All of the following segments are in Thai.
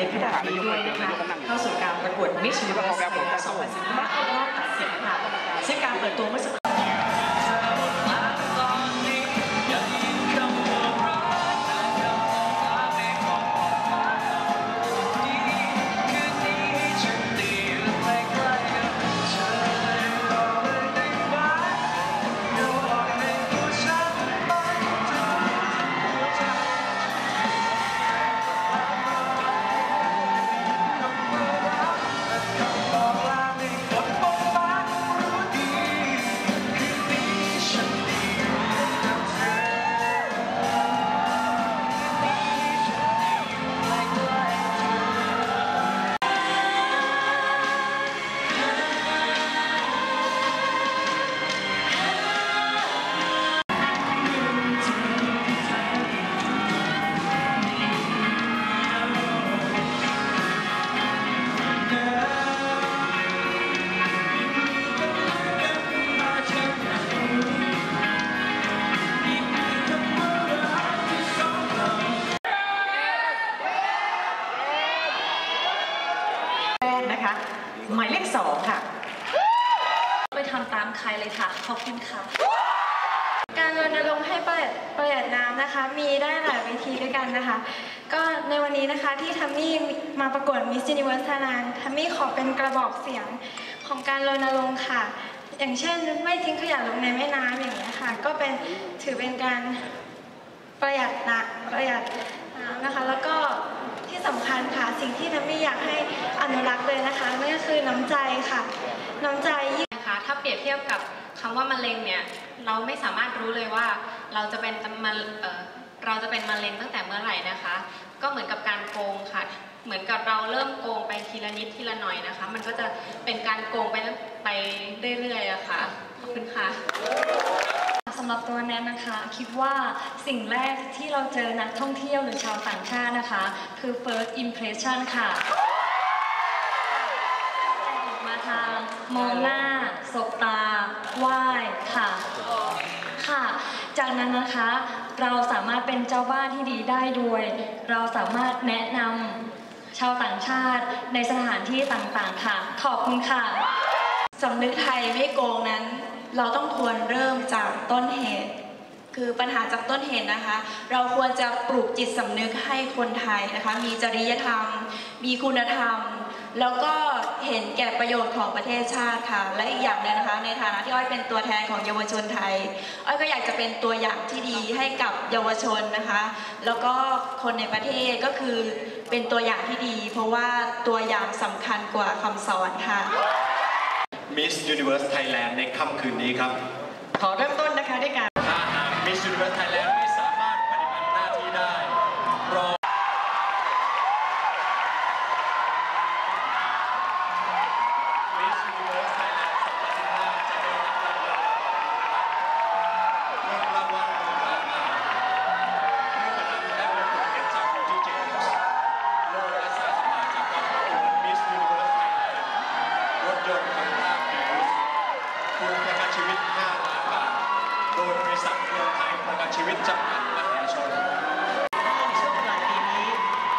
ในพิธีการนี้ด้วยนะคะเข้าสู่การประกวด Miss Universe Thailand 2015 รอบตัดสินค่ะซึ่งการเปิดตัวเมื่อสักหมายเลข2ค่ะไปทำตามใครเลยค่ะขอบคุณค่ะการรณรงค์ให้ประหยัดน้ำนะคะมีได้หลายวิธีด้วยกันนะคะก็ในวันนี้นะคะที่ทัมมี่มาประกวด Miss Universe Thailand ทัมมี่ขอเป็นกระบอกเสียงของการรณรงค์ค่ะอย่างเช่นไม่ทิ้งขยะลงในแม่น้ำอย่างนี้ค่ะก็เป็นถือเป็นการประหยัดน้ำนะคะแล้วก็ที่สำคัญค่ะสิ่งที่ทัมมี่อยากให้อนุรักษ์เลยนะคะนั่นก็คือน้ำใจค่ะน้ำใจนะคะถ้าเปรียบเทียบกับคำว่ามะเร็งเนี่ยเราไม่สามารถรู้เลยว่าเราจะเป็นมะเร็งตั้งแต่เมื่อไหร่นะคะก็เหมือนกับการโกงค่ะเหมือนกับเราเริ่มโกงไปทีละนิดทีละหน่อยนะคะมันก็จะเป็นการโกงไปเรื่อยๆอะค่ะขอบคุณค่ะสำหรับตัวแนนนะคะคิดว่าสิ่งแรกที่เราเจอนักท่องเที่ยวหรือชาวต่างชาตินะคะคือ first impression ค่ะมาทางมองหน้าสบตาไหว้ค่ะค่ะจากนั้นนะคะเราสามารถเป็นเจ้าบ้านที่ดีได้โดยเราสามารถแนะนำชาวต่างชาติในสถานที่ต่างๆค่ะขอบคุณค่ะสำนึกไทยไม่โกงนั้นเราต้องควรเริ่มจากต้นเหตุคือปัญหาจากต้นเหตุนะคะเราควรจะปลูกจิตสำนึกให้คนไทยนะคะมีจริยธรรมมีคุณธรรมแล้วก็เห็นแก่ประโยชน์ของประเทศชาติค่ะและอีกอย่างนึงนะคะในฐานะที่อ้อยเป็นตัวแทนของเยาวชนไทยอ้อยก็อยากจะเป็นตัวอย่างที่ดีให้กับเยาวชนนะคะแล้วก็คนในประเทศก็คือเป็นตัวอย่างที่ดีเพราะว่าตัวอย่างสำคัญกว่าคำสอนค่ะMiss Universe Thailand ในค่ำคืนนี้ครับขอเริ่มต้นนะคะด้วยการถ้าหาก Miss Universe Thailand ไม่สามารถปฏิบัติหน้าที่ได้รอMiss Universe Thailand 2015จะได้รับรางวัลสังคมไทยประกันชีวิตจำกัดมหาชนในช่วงปลายปีนี้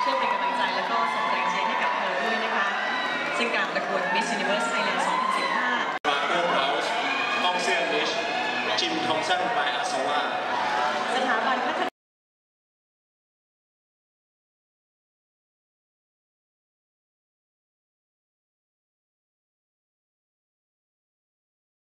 ช่วยเป็นกำลังใจและก็ส่งแรงเชียร์ให้กับเธอด้วยนะคะซึ่งการประกวด Miss Universe Thailand 2015 มาร์โกเฮาส์มองเซียนิชจิมทอมสัน บายอาซาวาสถาบันพัฒ